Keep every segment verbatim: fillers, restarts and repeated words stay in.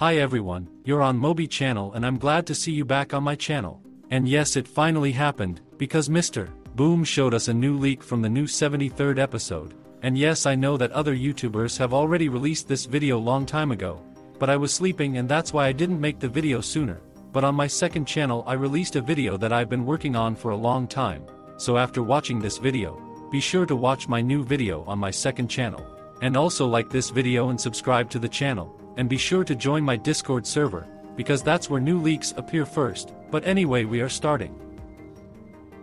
Hi everyone, you're on Moby channel and I'm glad to see you back on my channel. And yes, it finally happened, because Mister Boom showed us a new leak from the new seventy-third episode. And yes, I know that other YouTubers have already released this video long time ago, but I was sleeping and that's why I didn't make the video sooner. But on my second channel I released a video that I've been working on for a long time, so after watching this video, be sure to watch my new video on my second channel. And also like this video and subscribe to the channel, and be sure to join my Discord server, because that's where new leaks appear first. But anyway, we are starting.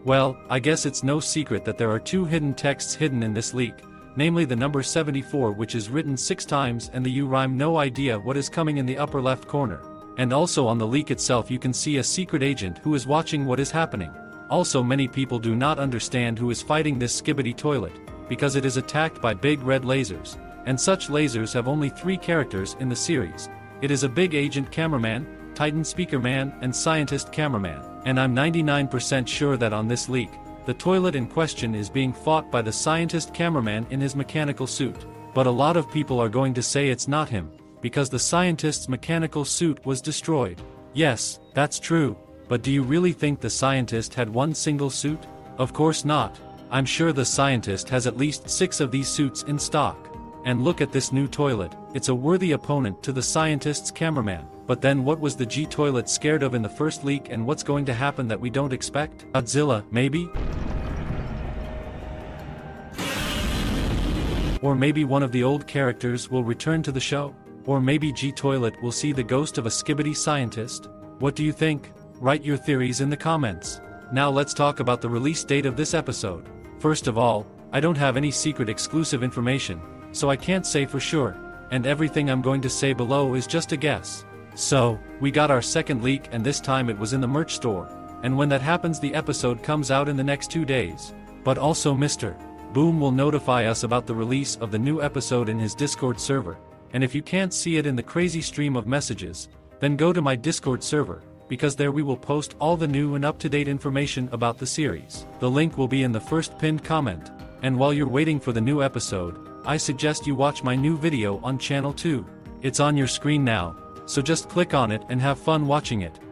Well, I guess it's no secret that there are two hidden texts hidden in this leak, namely the number seventy-four, which is written six times, and the U rhyme no idea what is coming in the upper left corner. And also on the leak itself you can see a secret agent who is watching what is happening. Also many people do not understand who is fighting this Skibidi Toilet, because it is attacked by big red lasers, and such lasers have only three characters in the series. It is a big agent cameraman, Titan speaker man, and scientist cameraman. And I'm ninety-nine percent sure that on this leak, the toilet in question is being fought by the scientist cameraman in his mechanical suit. But a lot of people are going to say it's not him, because the scientist's mechanical suit was destroyed. Yes, that's true, but do you really think the scientist had one single suit? Of course not. I'm sure the scientist has at least six of these suits in stock. And look at this new toilet, it's a worthy opponent to the scientist's cameraman. But then what was the G-Toilet scared of in the first leak, and what's going to happen that we don't expect? Godzilla, maybe? Or maybe one of the old characters will return to the show? Or maybe G-Toilet will see the ghost of a skibidi scientist? What do you think? Write your theories in the comments. Now let's talk about the release date of this episode. First of all, I don't have any secret exclusive information, so I can't say for sure, and everything I'm going to say below is just a guess. So, we got our second leak, and this time it was in the merch store, and when that happens the episode comes out in the next two days. But also Mister Boom will notify us about the release of the new episode in his Discord server, and if you can't see it in the crazy stream of messages, then go to my Discord server, because there we will post all the new and up-to-date information about the series. The link will be in the first pinned comment, and while you're waiting for the new episode, I suggest you watch my new video on channel two. It's on your screen now, so just click on it and have fun watching it.